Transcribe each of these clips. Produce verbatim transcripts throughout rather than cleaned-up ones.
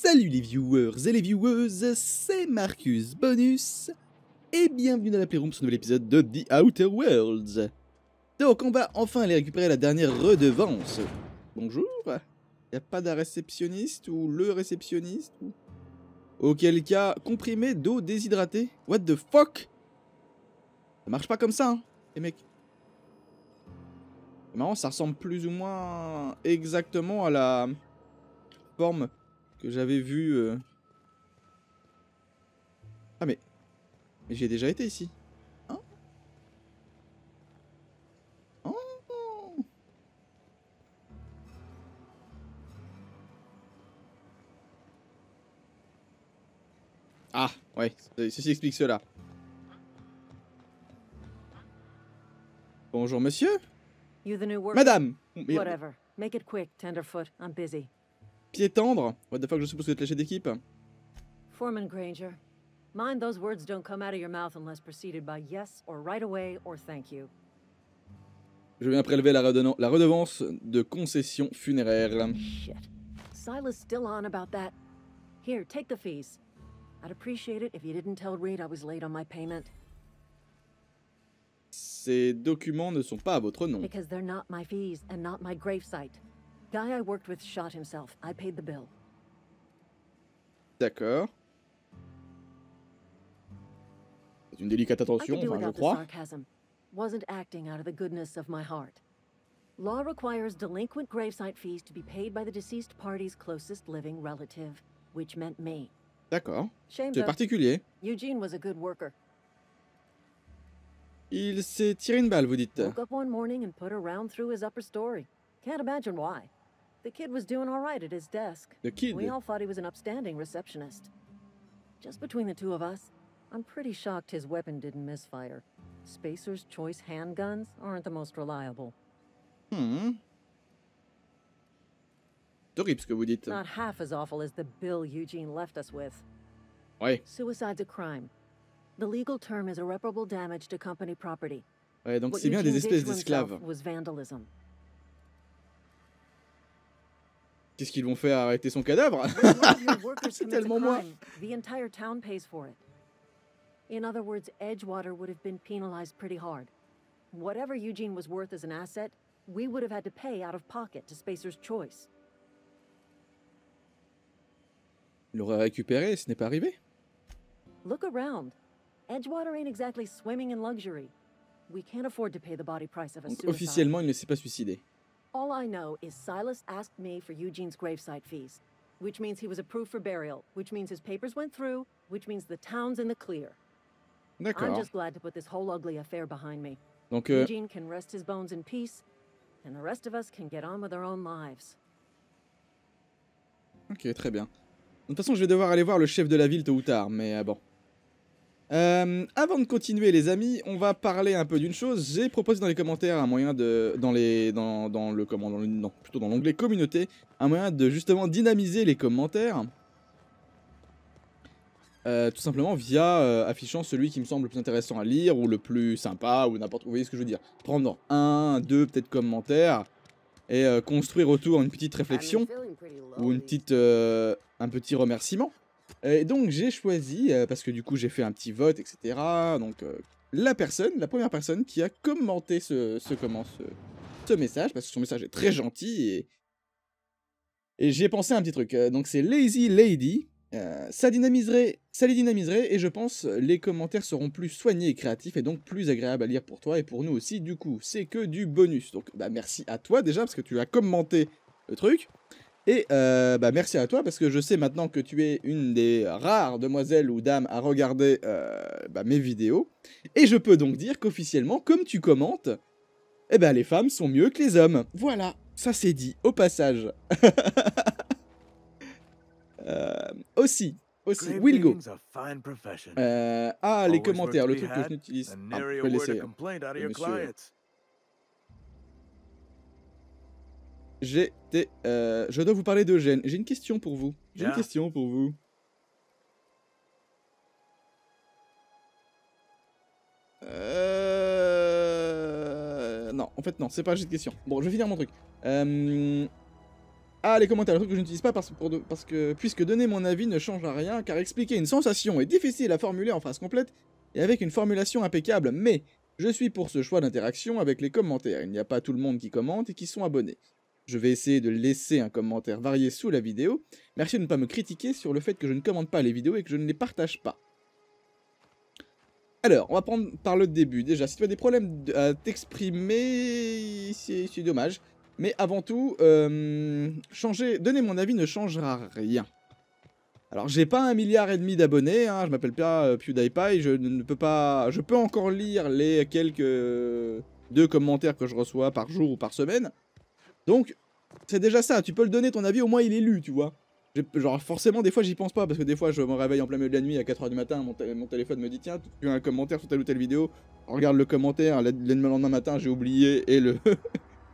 Salut les viewers et les vieweuses, c'est Marcus Bonus et bienvenue dans la Playroom sur un nouvel épisode de The Outer Worlds. Donc on va enfin aller récupérer la dernière redevance. Bonjour. Y'a pas d'un réceptionniste ou le réceptionniste ou... Auquel cas, comprimé d'eau déshydratée. What the fuck? Ça marche pas comme ça, hein, les mecs. C'est marrant, ça ressemble plus ou moins exactement à la forme que j'avais vue. Euh... Ah mais... Mais j'ai déjà été ici. Hein? Oh. Ah, ouais, ceci explique cela. Bonjour monsieur. Madame. Whatever. Make it quick, tenderfoot. I'm busy. Pied tendre. What the fuck, je suppose que vous êtes lâché d'équipe. Foreman Granger, mind those words don't come out of your mouth unless preceded by yes or right away or thank you. Je viens prélever la, redeno- la redevance de concession funéraire. Shit. Silas still on about that. Here, take the fees. I'd appreciate it if you didn't tell Reed I was late on my payment. Ces documents ne sont pas à votre nom. Because they're not my fees and not my gravesite. Guy I worked with shot himself. I paid the bill. D'accord. C'est une délicate attention, enfin, je crois. Wasn't acting out of the goodness of my heart. Law requires delinquent gravesite fees to be paid by the deceased party's closest living relative, which meant me. D'accord. C'est particulier. Eugene was a good worker. Il s'est tiré une balle, vous dites. Woke up one morning and put a round through his upper story. Can't imagine why. The kid was doing all right at his desk. The kid. We all thought he was an upstanding receptionist. Just between the two of us, I'm pretty shocked his weapon didn't misfire. Spacer's Choice handguns aren't the most reliable. Hmm. Terrible, ce que vous dites. Not half as awful as the bill Eugene left us with. Ouais. Suicide's a crime. The legal term is irreparable damage to company property. Ouais, donc c'est bien des espèces d'esclaves. Was vandalism. Qu'est-ce qu'ils vont faire, arrêter son cadavre? C'est tellement moi. The entire town pays for it. In other words, Edgewater would have been penalized pretty hard. Whatever Eugene was worth as an asset, we would have had to pay out of pocket to Spacer's Choice. Il l'aurait récupéré, ce n'est pas arrivé. Look around. Edgewater ain't exactly swimming in luxury. We can't afford to pay the body price of a suicide. Donc, officiellement, il ne s'est pas suicidé. All I know is Silas asked me for Eugene's gravesite fees, which means he was approved for burial, which means his papers went through, which means the town's in the clear. D'accord. I'm just glad to put this whole ugly affair behind me. Donc, euh... Eugene can rest his bones in peace, and the rest of us can get on with our own lives. Ok, très bien. De toute façon, je vais devoir aller voir le chef de la ville tôt ou tard, mais euh, bon. Euh, avant de continuer les amis, on va parler un peu d'une chose. J'ai proposé dans les commentaires un moyen de, dans les, dans, dans le, comment, dans le, non, plutôt dans l'onglet communauté, un moyen de justement dynamiser les commentaires, euh, tout simplement via euh, affichant celui qui me semble le plus intéressant à lire ou le plus sympa ou n'importe où. Vous voyez ce que je veux dire? Prendre un, deux peut-être commentaires et euh, construire autour une petite réflexion ou une petite, euh, un petit remerciement. Et donc j'ai choisi, euh, parce que du coup j'ai fait un petit vote, et cetera. Donc euh, la personne, la première personne qui a commenté ce, ce, comment, ce, ce message, parce que son message est très gentil, et, et j'ai pensé à un petit truc. Euh, donc c'est Lazy Lady, euh, ça dynamiserait, ça les dynamiserait, et je pense les commentaires seront plus soignés et créatifs, et donc plus agréables à lire pour toi et pour nous aussi. Du coup, c'est que du bonus. Donc bah, merci à toi déjà, parce que tu as commenté le truc. Et euh, bah merci à toi, parce que je sais maintenant que tu es une des rares demoiselles ou dames à regarder euh, bah mes vidéos. Et je peux donc dire qu'officiellement, comme tu commentes, eh bah les femmes sont mieux que les hommes. Voilà, ça c'est dit au passage. euh, aussi, aussi, Will Go. Euh, ah, les commentaires, le truc que je n'utilise pas. Ah, je peux l'essayer, hein. Monsieur... J'étais... Euh, je dois vous parler d'Eugène. J'ai une question pour vous. J'ai yeah. une question pour vous. Euh... Non, en fait non, c'est pas j'ai une question. Bon, je vais finir mon truc. Euh... Ah, les commentaires, le truc que je n'utilise pas parce, pour de, parce que puisque donner mon avis ne change à rien, car expliquer une sensation est difficile à formuler en phrase complète et avec une formulation impeccable, mais je suis pour ce choix d'interaction avec les commentaires. Il n'y a pas tout le monde qui commente et qui sont abonnés. Je vais essayer de laisser un commentaire varié sous la vidéo. Merci de ne pas me critiquer sur le fait que je ne commente pas les vidéos et que je ne les partage pas. Alors, on va prendre par le début. Déjà, si tu as des problèmes à t'exprimer, c'est dommage. Mais avant tout, euh, changer, donner mon avis ne changera rien. Alors, j'ai pas un milliard et demi d'abonnés, hein, je m'appelle pas euh, PewDiePie, je ne peux pas... Je peux encore lire les quelques... Euh, deux commentaires que je reçois par jour ou par semaine. Donc, c'est déjà ça, tu peux le donner ton avis, au moins il est lu, tu vois. Genre, forcément, des fois, j'y pense pas, parce que des fois, je me réveille en plein milieu de la nuit, à quatre heures du matin, mon, mon téléphone me dit, tiens, tu as un commentaire sur telle ou telle vidéo, on regarde le commentaire, le lendemain matin, j'ai oublié, et le...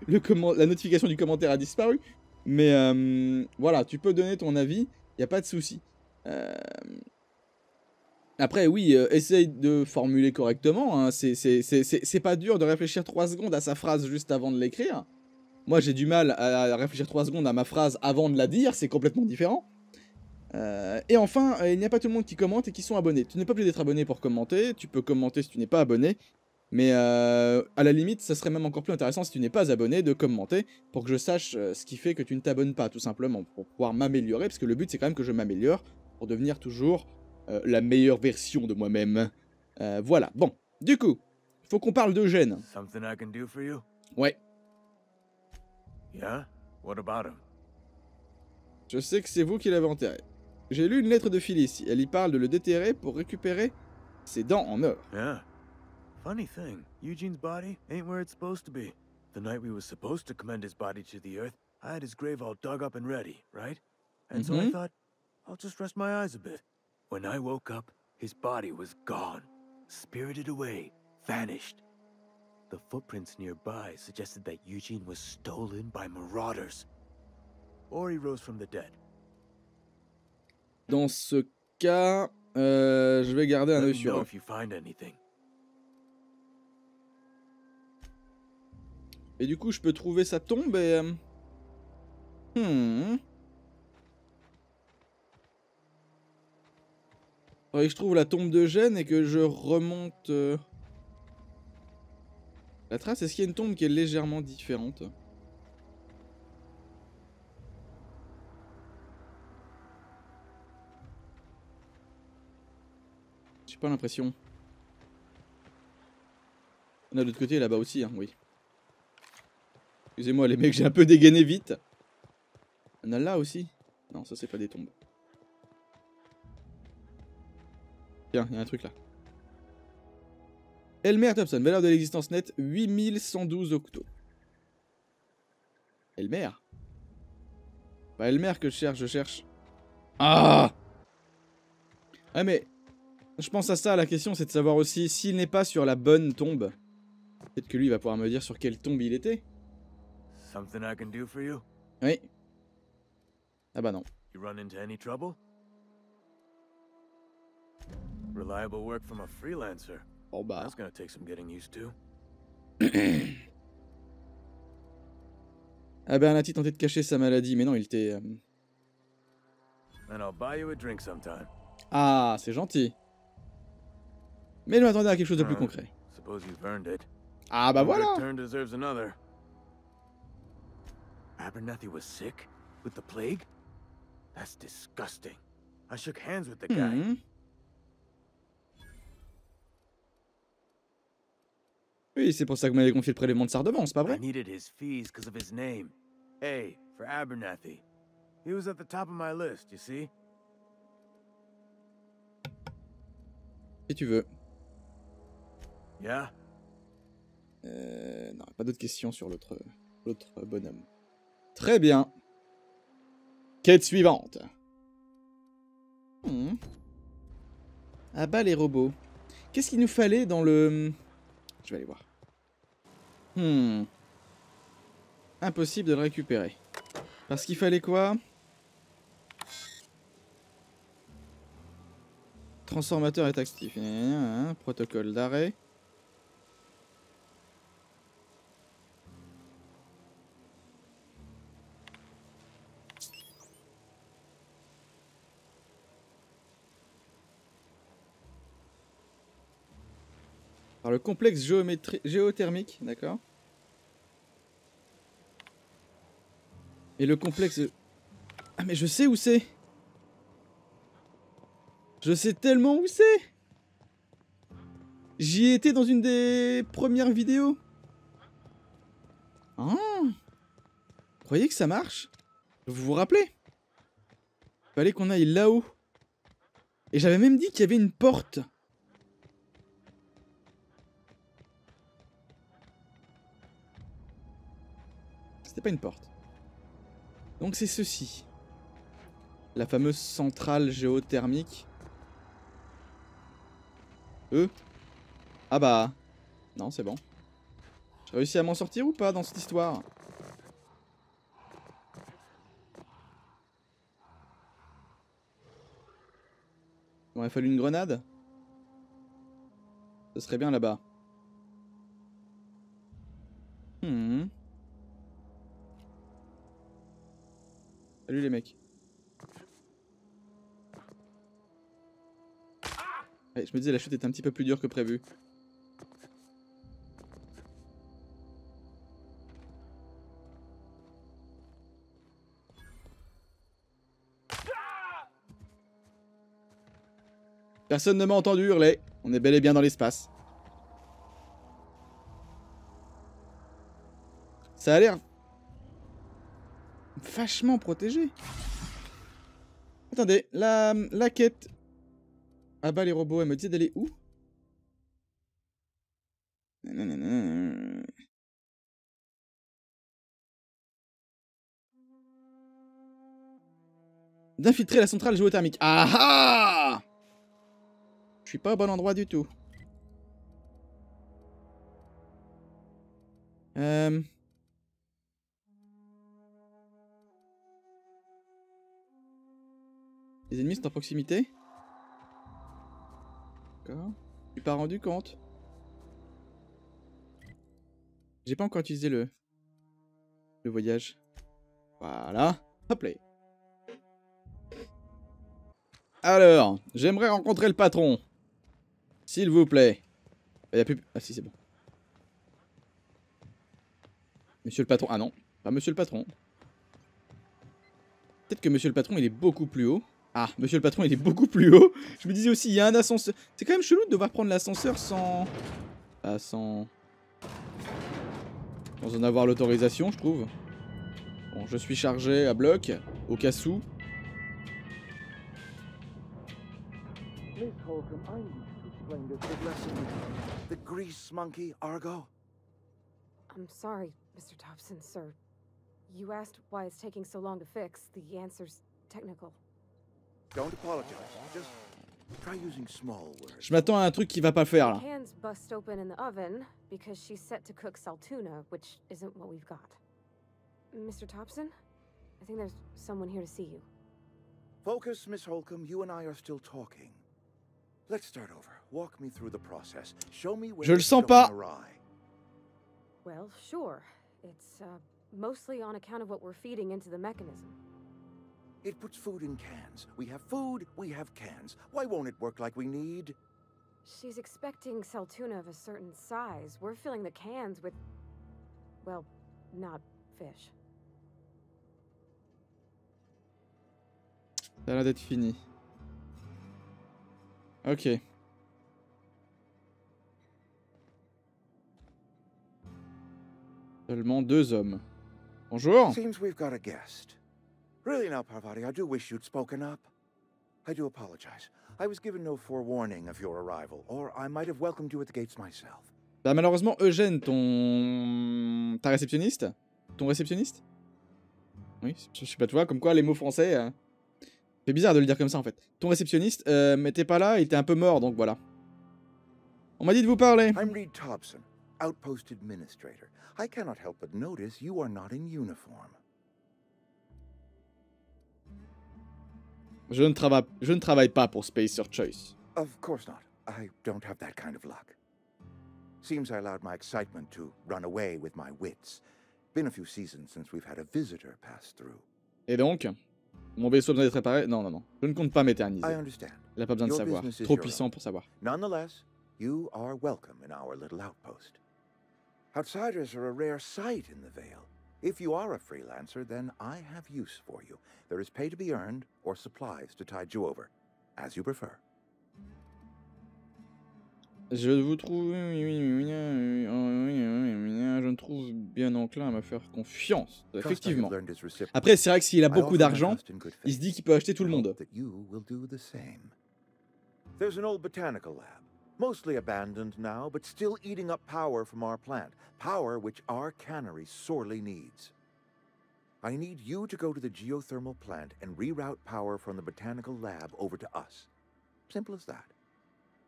le comment... la notification du commentaire a disparu. Mais, euh, voilà, tu peux donner ton avis, il n'y a pas de souci. Euh... Après, oui, euh, essaye de formuler correctement, hein. C'est pas dur de réfléchir trois secondes à sa phrase juste avant de l'écrire. Moi, j'ai du mal à réfléchir trois secondes à ma phrase avant de la dire, c'est complètement différent. Euh, et enfin, il n'y a pas tout le monde qui commente et qui sont abonnés. Tu n'es pas obligé d'être abonné pour commenter, tu peux commenter si tu n'es pas abonné, mais euh, à la limite, ça serait même encore plus intéressant si tu n'es pas abonné de commenter pour que je sache ce qui fait que tu ne t'abonnes pas, tout simplement, pour pouvoir m'améliorer, parce que le but, c'est quand même que je m'améliore pour devenir toujours euh, la meilleure version de moi-même. Euh, voilà, bon, du coup, il faut qu'on parle d'Eugène. Ouais. Yeah? What about him? Je sais que c'est vous qui l'avez enterré. J'ai lu une lettre de Phyllis. Elle y parle de le déterrer pour récupérer ses dents en or. Yeah. Funny thing, Eugene's body ain't where it's supposed to be. The night we were supposed to commend his body to the earth, I had his grave all dug up and ready, right? And so I thought, I'll just rest my eyes a bit. When I woke up, his body was gone, spirited away, vanished. The footprints nearby suggested that Eugene was stolen by marauders, or he rose from the dead. Dans ce cas, euh, je vais garder un œil sur eux. Et du coup, je peux trouver sa tombe et... Hmm. Faudrait que je trouve la tombe d'Eugène et que je remonte... Euh... La trace, est-ce qu'il y a une tombe qui est légèrement différente? J'ai pas l'impression. On a de l'autre côté là-bas aussi, hein, oui. Excusez-moi les mecs, j'ai un peu dégainé vite. On a là aussi? Non, ça c'est pas des tombes. Tiens, il y a un truc là. Elmer Thompson, valeur de l'existence nette, huit mille cent douze octos. Elmer? Pas Elmer que je cherche, je cherche. Ah! Ah mais, je pense à ça, la question c'est de savoir aussi s'il n'est pas sur la bonne tombe. Peut-être que lui il va pouvoir me dire sur quelle tombe il était. Something I can do for you? Oui. Ah bah non. You run into any trouble? Reliable work from a freelancer. Oh bah. Ah ben, a-t-il tenté de cacher sa maladie? Mais non, il était... Euh... Ah, c'est gentil. Mais je m'attendais à quelque chose de plus concret. Ah bah voilà. Mm-hmm. Oui, c'est pour ça que vous m'avez confié le prélèvement de sa redevance, c'est pas vrai? Si tu veux. Yeah. Euh, non, pas d'autres questions sur l'autre l'autre bonhomme. Très bien. Quête suivante. Hmm. Ah bah les robots. Qu'est-ce qu'il nous fallait dans le... Je vais aller voir. Hmm. Impossible de le récupérer. Parce qu'il fallait quoi? Transformateur est actif. Hein, protocole d'arrêt. Par le complexe géothermique, d'accord. Et le complexe... Ah mais je sais où c'est. Je sais tellement où c'est. J'y étais dans une des premières vidéos. Ah. Vous croyez que ça marche? Vous vous rappelez? Il fallait qu'on aille là-haut. Et j'avais même dit qu'il y avait une porte. C'était pas une porte. Donc c'est ceci. La fameuse centrale géothermique. Euh Ah bah... Non, c'est bon. J'ai réussi à m'en sortir ou pas dans cette histoire? Il m'aurait fallu une grenade. Ce serait bien là-bas. Hmm. Salut les mecs. Ouais, je me disais la chute est un petit peu plus dure que prévu. Personne ne m'a entendu hurler. On est bel et bien dans l'espace. Ça a l'air... vachement protégé. Attendez, la, la quête... Ah bah les robots, elle me disait d'aller où? D'infiltrer la centrale géothermique. Ah ah! Je suis pas au bon endroit du tout. Euh... Les ennemis sont à proximité. D'accord. Je suis pas rendu compte. J'ai pas encore utilisé le... le voyage. Voilà. Hop là. Alors, j'aimerais rencontrer le patron. S'il vous plaît. Il y a plus... Ah si, c'est bon. Monsieur le patron... Ah non, pas monsieur le patron. Peut-être que monsieur le patron, il est beaucoup plus haut. Ah, monsieur le patron, il est beaucoup plus haut. Je me disais aussi, il y a un ascenseur. C'est quand même chelou de devoir prendre l'ascenseur sans... Ah, sans... sans en avoir l'autorisation, je trouve. Bon, je suis chargé à bloc, au cas où. Please, Holcomb, I need to explain this big lesson. The grease monkey, Argo. I'm sorry, Mister Thompson, sir. You asked why it's taking so long to fix. The answer's technical. Don't apologize. Just try using small words. Je m'attends à un truc qui va pas faire là. Hands bust open in the oven because she's set to cook saltuna, which isn't what we've got. Mister Thompson, I think there's someone here to see you. Focus, Miss Holcomb. You and I are still talking. Let's start over. Walk me through the process. Show me where. Je le sens pas. Well, sure. It's uh, mostly on account of what we're feeding into the mechanism. It puts food in cans. We have food, we have cans. Why won't it work like we need? She's expecting saltuna of a certain size. We're filling the cans with, well, not fish. Ça a l'air d'être fini. Ok. Seulement deux hommes. Bonjour. Seems we've got a guest. Really now, Parvati, I do wish you'd spoken up. I do apologize. I was given no forewarning of your arrival, or I might have welcomed you at the gates myself. Bah malheureusement, Eugène, ton... ta réceptionniste? Ton réceptionniste? Oui, je sais pas, tu vois, comme quoi les mots français... Euh... C'est bizarre de le dire comme ça, en fait. Ton réceptionniste, euh, mais t'es pas là, il était un peu mort, donc voilà. On m'a dit de vous parler. I'm Reed Thompson, outpost administrator. I cannot help but notice you are not in uniform. Je ne travaille, je ne travaille pas pour Spacer's Choice. Of course not. I don't have that kind of luck. Seems I allowed my excitement to run away with my wits. Been a few seasons since we've had a visitor pass through. Et donc, mon vaisseau a besoin d'être réparé? Non, non, non. Je ne compte pas m'éterniser. Il n'a pas besoin de savoir. Trop puissant pour savoir. Nonetheless, You are welcome in our little outpost. Outsiders are a rare sight in the Vale. If you are a freelancer, then I have use for you. There is pay to be earned or supplies to tide you over, as you prefer. Je vous trouve... Je me trouve bien enclin à me faire confiance. Effectivement. Après, c'est vrai que s'il a beaucoup d'argent, il se dit qu'il peut acheter tout le monde. There's an old botanical lab, mostly abandoned now, but still eating up power from our plant, power which our cannery sorely needs. I need you to go to the geothermal plant and reroute power from the botanical lab over to us. Simple as that.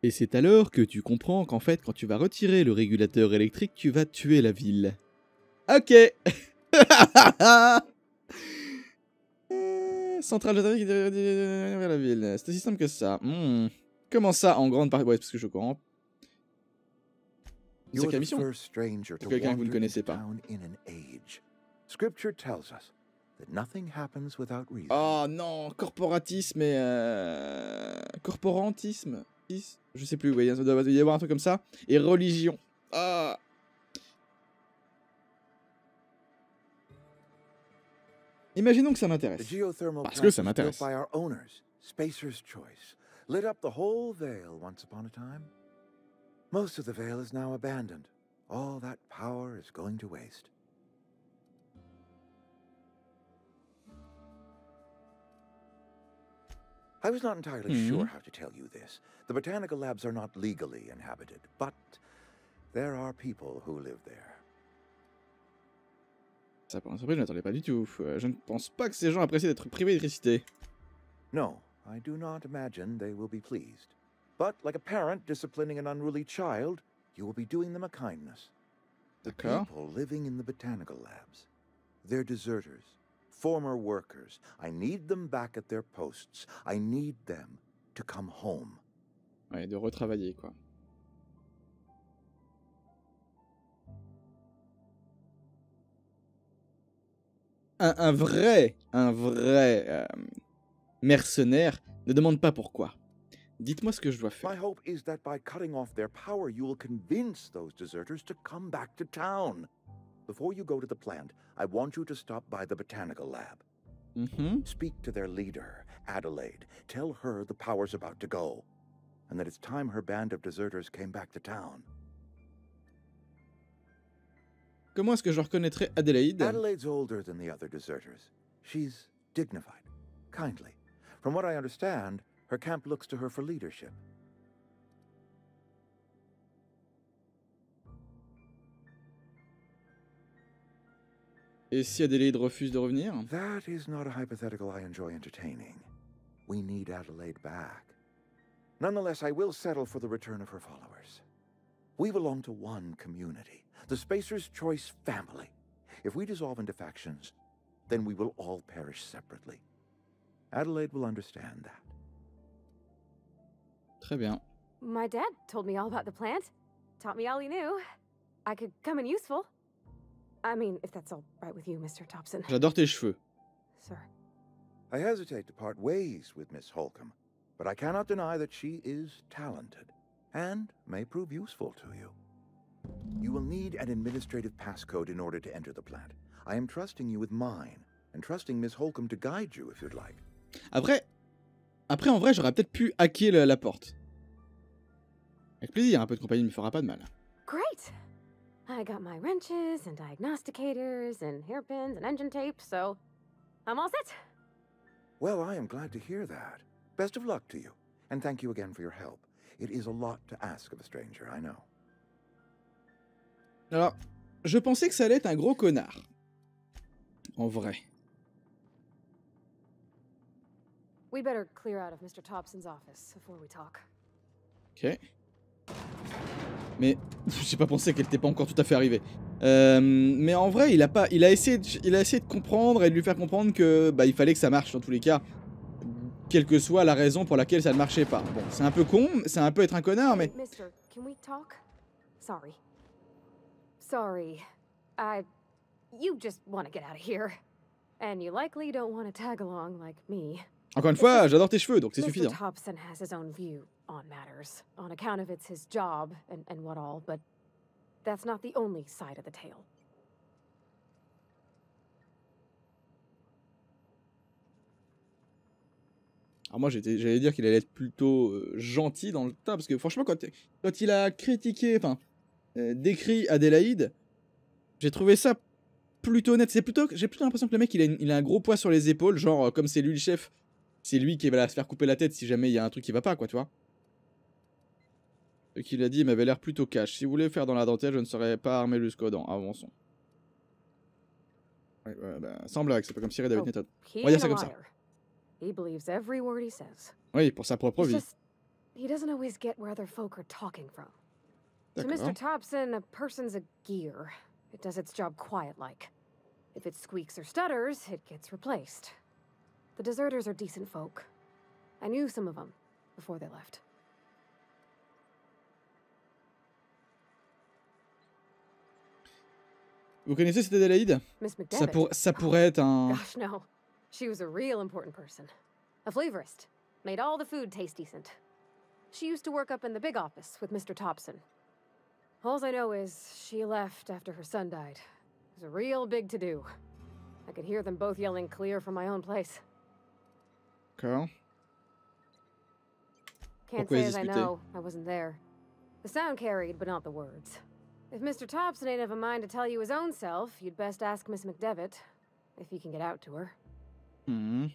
Et c'est alors que tu comprends qu'en fait, quand tu vas retirer le régulateur électrique, tu vas tuer la ville. Ok. euh, centrale géothermique vers la ville. C'est aussi simple que ça. Hmm. Comment ça, en grande partie? Ouais, parce que je suis au courant. C'est la mission. C'est quelqu'un que vous ne connaissez pas. Oh non, corporatisme et... Euh... Corporantisme. Je sais plus, ouais, il doit y avoir un truc comme ça. Et religion. Ah. Imaginons que ça m'intéresse. Parce que ça m'intéresse. Spacer's Choice lit up the whole Vale once upon a time. Most of the Vale is now abandoned. All that power is going to waste. I was not entirely mm-hmm. sure how to tell you this. The botanical labs are not legally inhabited, but there are people who live there. Ça, pour l'instant, je n'attendais pas du tout. Je ne pense pas que ces gens apprécient d'être privés d'électricité. No, I do not imagine they will be pleased. But like a parent disciplining an unruly child, you will be doing them a kindness. The people living in the botanical labs, they're deserters. Former workers. I need them back at their posts. I need them to come home. Ouais, de retravailler, quoi. Un, un vrai, un vrai euh, mercenaire ne demande pas pourquoi. Dites-moi ce que je dois faire. My hope is that by cutting off their power, you will convince those deserters to come back to town. Before you go to the plant, I want you to stop by the botanical lab. Mm-hmm. Speak to their leader, Adelaide. Tell her the power's about to go, and that it's time her band of deserters came back to town. Comment est-ce que je reconnaîtrais Adelaide? Adelaide's older than the other deserters. She's dignified, kindly. From what I understand, her camp looks to her for leadership. Et si Adelaide refuse de revenir? That is not a hypothetical I enjoy entertaining. We need Adelaide back. Nonetheless, I will settle for the return of her followers. We belong to one community, the Spacer's Choice family. If we dissolve into factions, then we will all perish separately. Adelaide will understand that. Très bien. My dad told me all about the plant, taught me all he knew. I could come in useful. I mean, if that's all right with you, Mister Thompson. J'adore tes cheveux. Sir. I hesitate to part ways with Miss Holcomb, but I cannot deny that she is talented and may prove useful to you. You will need an administrative passcode in order to enter the plant. I am trusting you with mine and trusting Miss Holcomb to guide you if you'd like. Après, après en vrai, j'aurais peut-être pu hacker le, la porte. Avec plaisir, un peu de compagnie ne me fera pas de mal. Great. I got my wrenches and diagnosticators and hairpins and engine tape, so I'm all set. Well, I am glad to hear that. Best of luck to you, and thank you again for your help. It is a lot to ask of a stranger, I know. Alors, je pensais que ça allait être un gros connard. En vrai. We better clear out of Mister Thompson's office before we talk. Okay. Mais j'ai pas pensé qu'elle n'était pas encore tout à fait arrivée. Euh, mais en vrai, il a pas, il a essayé, de, il a essayé de comprendre et de lui faire comprendre que bah il fallait que ça marche dans tous les cas, quelle que soit la raison pour laquelle ça ne marchait pas. Bon, c'est un peu con, c'est un peu être un connard, mais. Mister, can we talk? Sorry, sorry, I, you just want to get out of here, and you likely don't want to tag along like me. Encore une fois, j'adore tes cheveux, donc c'est suffisant. Thompson has his own view on matters, on account of it's his job and and what all, but that's not the only side of the tale. Alors moi j'allais dire qu'il allait être plutôt euh, gentil dans le tas, parce que franchement quand, quand il a critiqué, enfin euh, décrit Adélaïde, j'ai trouvé ça plutôt honnête. C'est plutôt, j'ai plutôt l'impression que le mec il a, une, il a un gros poids sur les épaules, genre euh, comme c'est lui le chef, c'est lui qui va se faire couper la tête si jamais il y a un truc qui va pas, quoi, tu vois. Ce qu'il a dit m'avait l'air plutôt cash. Si vous voulez faire dans la dentelle, je ne serais pas armé jusqu'aux dents. Avançons. Ouais, ouais, bah, sans blague, c'est pas comme si Reed avait une méthode. On va dire ça comme ça. He believes every word he says. Oui, pour sa propre vie. He doesn't always get where other folk are talking from. To Mister Thompson, a person's a gear. It does its job quiet like. If it squeaks or stutters, it gets replaced. The deserters are decent folk. I knew some of them before they left. Vous connaissez cette Adelaide? Ça, pour, ça pourrait être un... Gosh, no. She was a real important person. A flavorist. Made all the food taste decent. She used to work up in the big office with Mister Thompson. All I know is she left after her son died. It was a real big to-do. I could hear them both yelling clear from my own place. Carl? Can't say as I know. I wasn't there. The sound carried, but not the words. If Mister Thompson ain't of a mind to tell you his own self, you'd best ask Miss McDevitt, if you can get out to her. Mmh.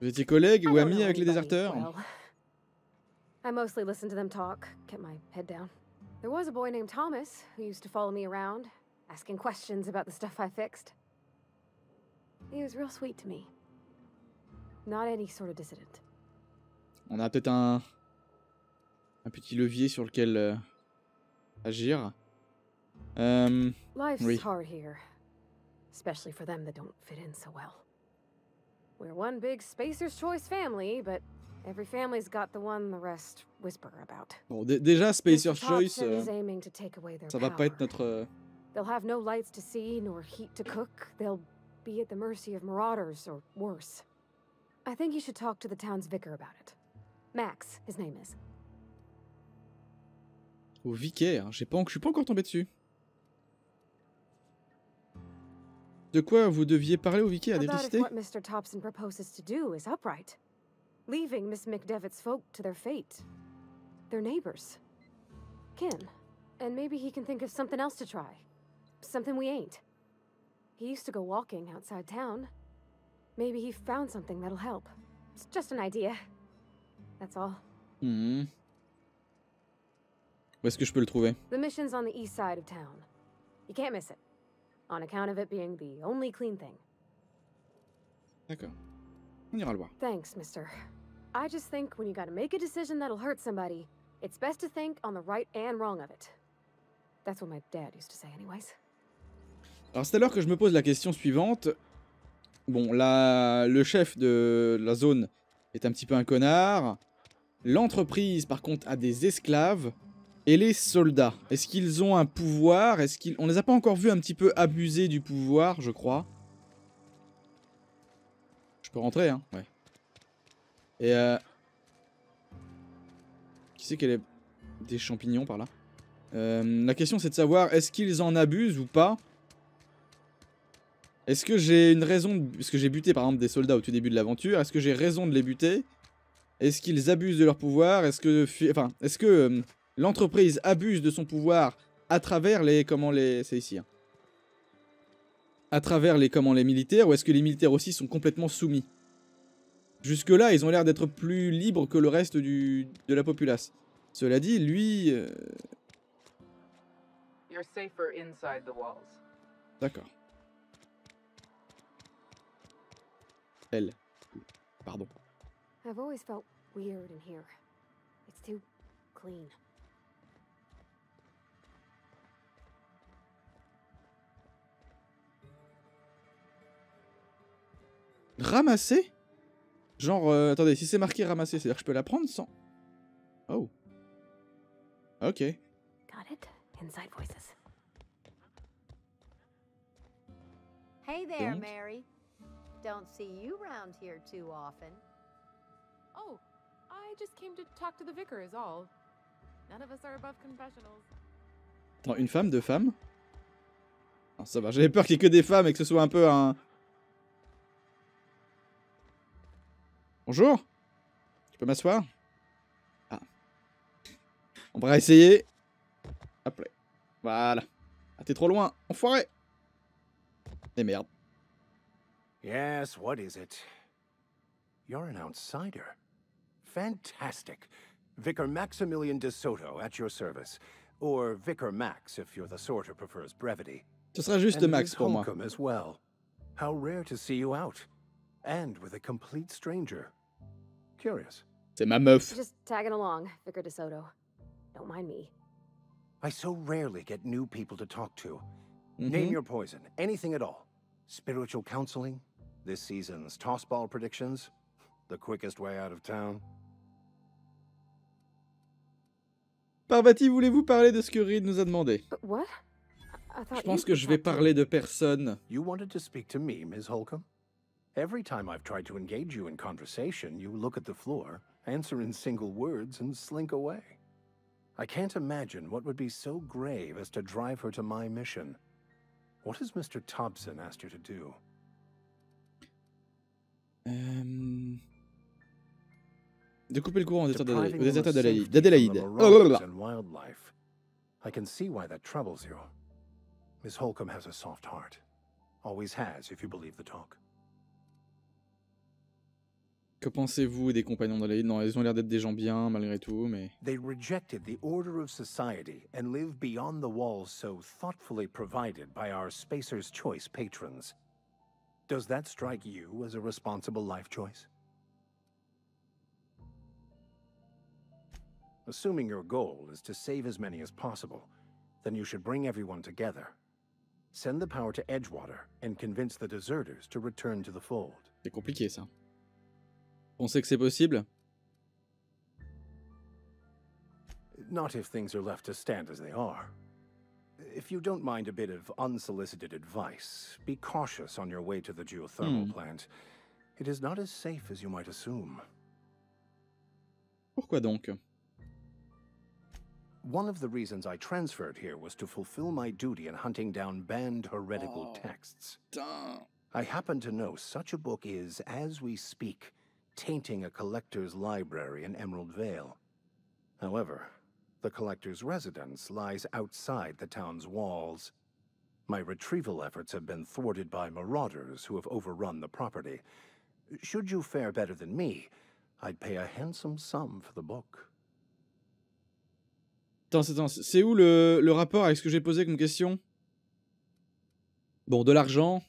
Vous étiez collègues ou amis avec les déserteurs? I mostly listened to them talk, kept my head down. There was a boy named Thomas who used to follow me around, asking questions about the stuff I fixed. He was real sweet to me. Not any sort of dissident. On a peut-être un un petit levier sur lequel euh, agir. Euh, oui. Especially for them that don't fit in so well. We're one big Spacer's Choice family, but every family's got the one the rest whisper about. Bon, déjà Spacer's Choice, euh, ça va pas être notre. They'll have no lights to see nor heat to cook. They'll be at the mercy of marauders or worse. I think you should talk to the town's vicar about it. Max, his name is. Au vicaire, j'ai pas, je suis pas encore tombé dessus. De quoi vous deviez parler au vicaire à détester? What Mister Thompson proposes to do is upright, leaving Miss McDevitt's folk to their fate, their neighbors, kin, and maybe he can think of something else to try, something we ain't. He used to go walking outside town. Maybe he found something that'll help. It's just an idea. That's all. Hmm. Où est-ce que je peux le trouver? The mission's on the east side of town. You can't miss it. On account of it being the only clean thing. D'accord. On ira le voir. Thanks, mister. I just think when you gotta make a decision that'll hurt somebody, it's best to think on the right and wrong of it. That's what my dad used to say anyways. Alors c'est alors que je me pose la question suivante. Bon, la... le chef de la zone est un petit peu un connard. L'entreprise, par contre, a des esclaves. Et les soldats, est-ce qu'ils ont un pouvoir? Est-ce qu'ils... On les a pas encore vus un petit peu abuser du pouvoir, je crois. Je peux rentrer, hein? Ouais. Et euh... Qui c'est qu'elle est... Des champignons par là. Euh, la question c'est de savoir, est-ce qu'ils en abusent ou pas? Est-ce que j'ai une raison... De... Est-ce que j'ai buté par exemple des soldats au tout début de l'aventure? Est-ce que j'ai raison de les buter? Est-ce qu'ils abusent de leur pouvoir? Est-ce que... Enfin, est-ce que... Euh... L'entreprise abuse de son pouvoir à travers les... Comment les... C'est ici. Hein. À travers les... Comment les militaires, ou est-ce que les militaires aussi sont complètement soumis? Jusque-là, ils ont l'air d'être plus libres que le reste du, de la populace. Cela dit, lui... Euh... D'accord. Elle. Pardon. I've always felt weird in here. It's too clean. Ramasser? Genre, euh, attendez, si c'est marqué ramasser, c'est-à-dire que je peux la prendre sans... Oh. Ok. Got it. Inside voices. Hey there, Mary. Don't see you round here too often. Oh, I just came to talk to the vicar is all. None of us are above confessionals. Attends, une femme, deux femmes? Non, ça va, j'avais peur qu'il y ait que des femmes et que ce soit un peu un... Bonjour. Tu peux m'asseoir? Ah. On va essayer. Hop là. Voilà. Ah, t'es trop loin, enfoiré. Des merdes. Yes, what is it? You're an outsider. Fantastic. Vicar Maximilian de Soto at your service. Or Vicar Max if you're the sort who prefers brevity. Ce sera juste and Max pour Holcomb moi. As well. How rare to see you out. And with a complete stranger. Curious. C'est ma meuf. Just tagging along, Vicar de Soto. Don't mind me. I so rarely get new people to talk to. Mm-hmm. Name your poison, anything at all. Spiritual counseling, this season's tossball predictions, the quickest way out of town. Parvati, voulez-vous parler de ce que Reed nous a demandé? What? Je pense que je vais parler de personne. You wanted to speak to me, Miss Holcomb? Every time I've tried to engage you in conversation, you look at the floor, answer in single words, and slink away. I can't imagine what would be so grave as to drive her to my mission. What has Mister Thompson asked you to do? Um... De couper le courant aux états d'Adelaide. D'Adelaide. I can see why that troubles you. Miss Holcomb has a soft heart. Always has, if you believe the talk. Que pensez-vous des compagnons d'Adelaide? Non, ils ont l'air d'être des gens bien malgré tout, mais they rejected the order of society and live beyond the walls so thoughtfully provided by our Spacer's Choice patrons. Does that strike you as a responsible life choice? Assuming your goal is to save as many as possible, then you should bring everyone together. Send the power to Edgewater and convince the deserters to return to the fold. C'est compliqué ça. On sait que c'est possible? Not if things are left to stand as they are. If you don't mind a bit of unsolicited advice, be cautious on your way to the geothermal hmm. plant. It is not as safe as you might assume. Pourquoi donc? One of the reasons I transferred here was to fulfill my duty in hunting down banned heretical oh, texts. Damn. I happen to know such a book is, as we speak, tainting a collector's library in Emerald Vale. However, the collector's residence lies outside the town's walls. My retrieval efforts have been thwarted by marauders who have overrun the property. Should you fare better than me, I'd pay a handsome sum for the book. Attends, attends, c'est où le, le rapport avec ce que j'ai posé comme question? Bon, de l'argent,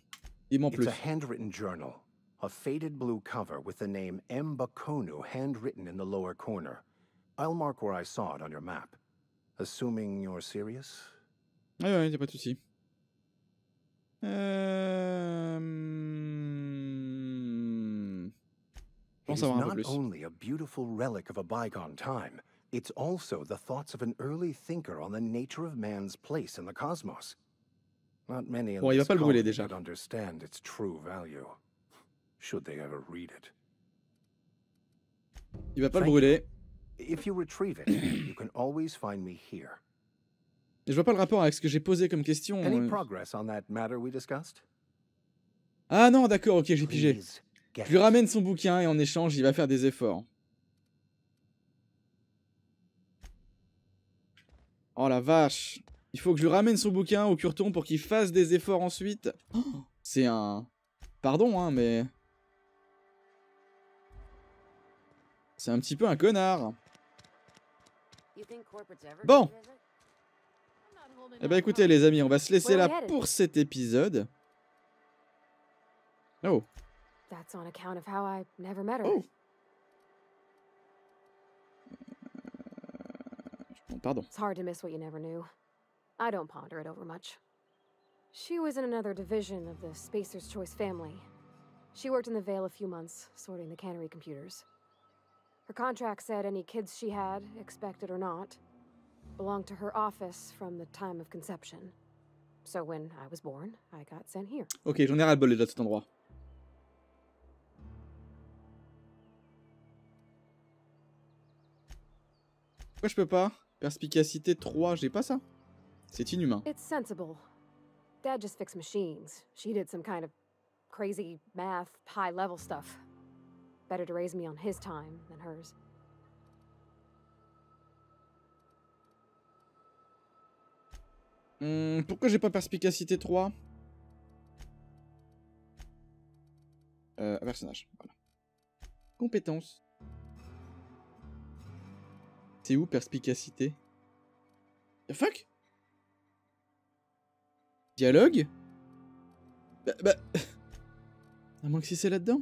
il m'en plus. It's a handwritten journal. A faded blue cover with the name M. Bakonu handwritten in the lower corner. I'll mark where I saw it on your map. Assuming you're serious? Ah ouais, y'a pas de soucis. Euh... It's not only a beautiful relic of a bygone time, it's also the thoughts of an early thinker on the nature of man's place in the cosmos. Not many in bon, this college would understand its true value. Should they ever read it? Il va pas le brûler. If you retrieve it, you can always find me here. Et je vois pas le rapport avec ce que j'ai posé comme question. Any progress on that matter we discussed? Ah non, d'accord, ok, j'ai pigé. Je lui ramène son bouquin et en échange, il va faire des efforts. Oh la vache. Il faut que je lui ramène son bouquin au curton pour qu'il fasse des efforts ensuite. Oh, c'est un... Pardon, hein, mais... C'est un petit peu un connard. Bon. Eh ben écoutez les amis, on va se laisser là pour cet épisode. Oh. Oh. Euh... Pardon. She was in another division of the Spacer's Choice family. She worked in the Vale a few months, sorting the cannery computers. Her contract said any kids she had, expected or not, belonged to her office from the time of conception. So when I was born, I got sent here. Ok, j'en ai ras le bol déjà de cet endroit. Pourquoi je peux pas? Perspicacité trois, j'ai pas ça. C'est inhumain. It's sensible. Dad just fixed machines. She did some kind of crazy math, high-level stuff. Better to raise me on his time than hers. Hmm, pourquoi j'ai pas perspicacité trois? Euh, personnage, voilà. Compétences. C'est où perspicacité? The fuck? Dialogue? Bah, bah... À moins que si c'est là-dedans.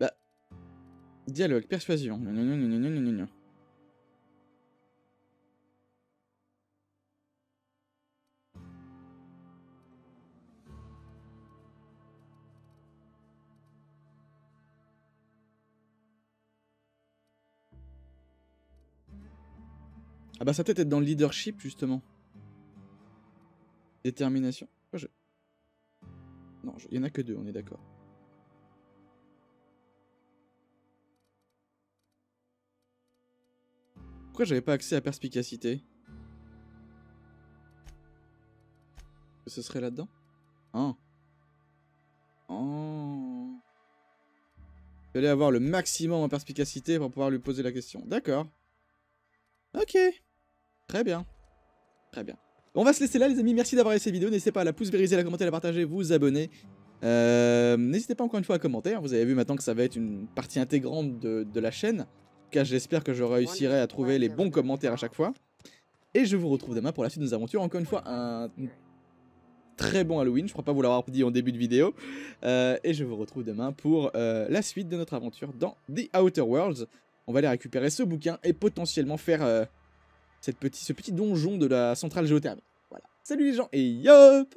Bah... Dialogue, persuasion. Non, non, non, non, non, non, non. Ah bah ça peut-être être dans le leadership justement. Détermination. Oh, je... Non, je... il n'y en a que deux, on est d'accord. Pourquoi j'avais pas accès à perspicacité? Ce serait là-dedans? Hein? Oh. Il fallait avoir le maximum en perspicacité pour pouvoir lui poser la question. D'accord. Ok. Très bien. Très bien. On va se laisser là les amis, merci d'avoir regardé cette vidéo, n'hésitez pas à la pouce vériser, à la commenter, à la partager, vous abonner. Euh, n'hésitez pas encore une fois à commenter, vous avez vu maintenant que ça va être une partie intégrante de, de la chaîne. En tout cas j'espère que je réussirai à trouver les bons commentaires à chaque fois. Et je vous retrouve demain pour la suite de nos aventures, encore une fois un très bon Halloween, je crois pas vous l'avoir dit en début de vidéo. Euh, et je vous retrouve demain pour euh, la suite de notre aventure dans The Outer Worlds. On va aller récupérer ce bouquin et potentiellement faire euh, cette petit, ce petit donjon de la centrale géothermique. Voilà. Salut les gens et yop!